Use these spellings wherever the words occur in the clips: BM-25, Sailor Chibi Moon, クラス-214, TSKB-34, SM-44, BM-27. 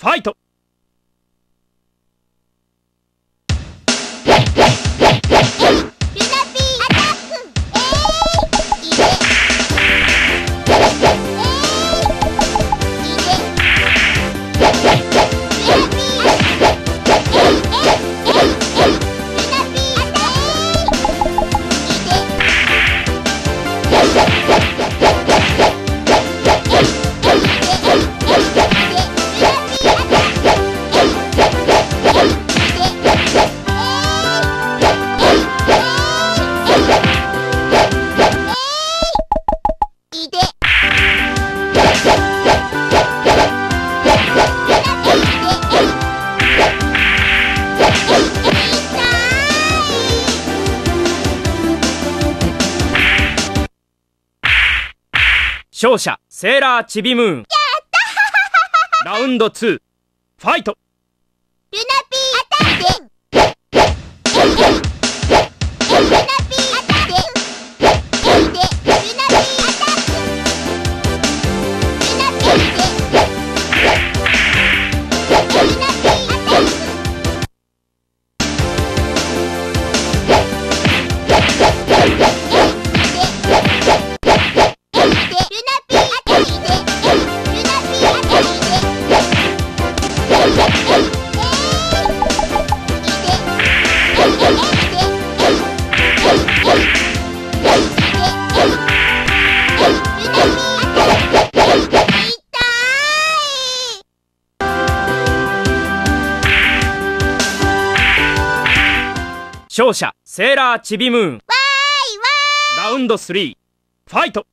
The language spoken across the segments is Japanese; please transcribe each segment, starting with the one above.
ファイト。勝者セーラーチビムーン。やったラウンド2ファイト。ルナピーアタック。勝者セーラーチビムーン。わーいわーい。ラウンド3ファイト。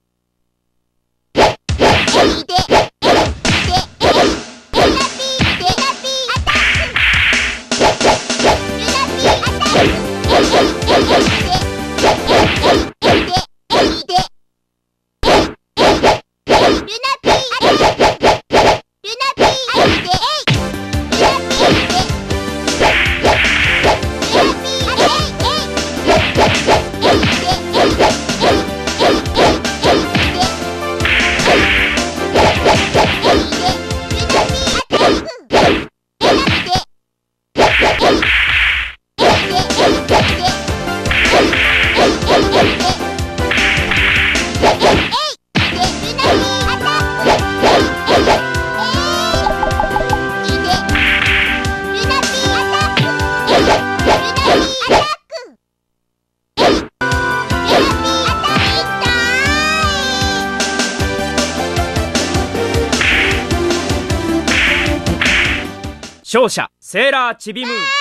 勝者セーラーチビムーン。わーいわ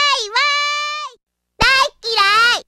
ーい。大嫌い。